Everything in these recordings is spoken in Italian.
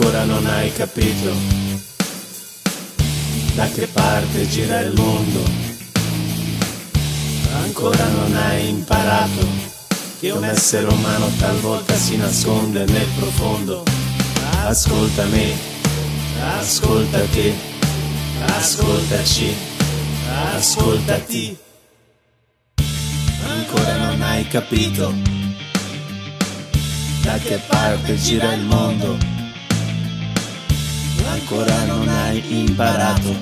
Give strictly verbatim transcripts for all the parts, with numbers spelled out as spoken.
ancora non hai capito da che parte gira il mondo, ancora non hai imparato che un essere umano talvolta si nasconde nel profondo. Ascolta me, ascolta te, ascoltaci, ascoltati. Ancora non hai capito da che parte gira il mondo, ancora non hai imparato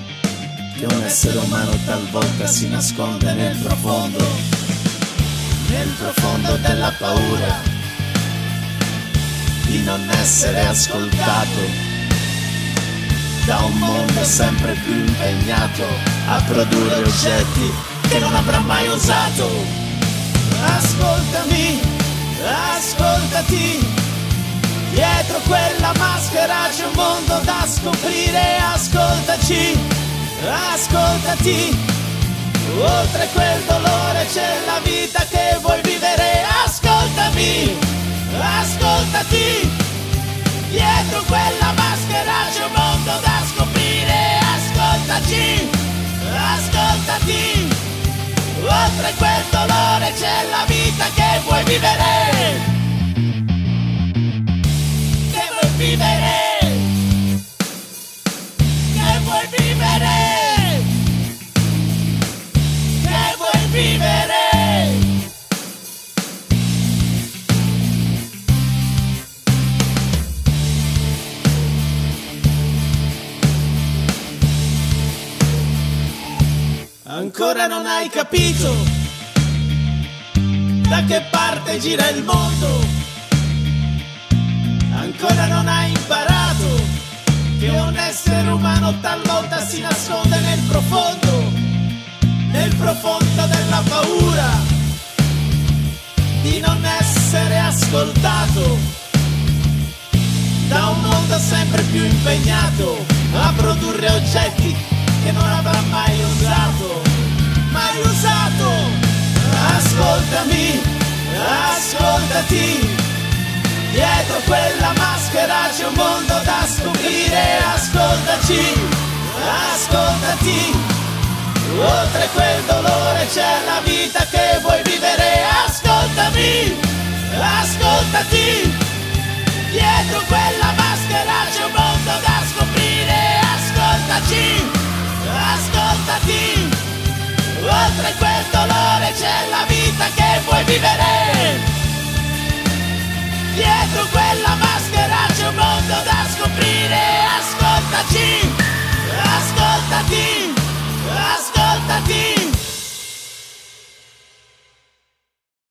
che un essere umano talvolta si nasconde nel profondo, nel profondo della paura di non essere ascoltato da un mondo sempre più impegnato a produrre oggetti che non avrà mai usato. Ascoltami, ascoltati, dietro quella maschera c'è un mondo da scoprire. Ascoltaci, ascoltati, oltre quel dolore c'è la vita che vuoi vivere. Ascoltami, ascoltati, dietro quella maschera c'è un mondo da scoprire. Ascoltaci, ascoltati, oltre quel dolore c'è la vita che vuoi vivere, che vuoi vivere, che vuoi vivere, che vuoi vivere. Ancora non hai capito da che parte gira il mondo, ancora non hai imparato che un essere umano talvolta si nasconde nel profondo, nel profondo della paura di non essere ascoltato da un mondo sempre più impegnato a produrre oggetti che non avrà mai usato, mai usato. Ascoltami, ascoltati, dietro quella maschera c'è un mondo da scoprire. Ascoltaci, ascoltati, oltre quel dolore c'è la vita che vuoi vivere. Ascoltami, ascoltati, dietro quella maschera c'è un mondo da scoprire. Ascoltaci, ascoltati, oltre quel dolore c'è la vita che vuoi vivere, dietro quella maschera c'è un mondo da scoprire. Ascoltaci.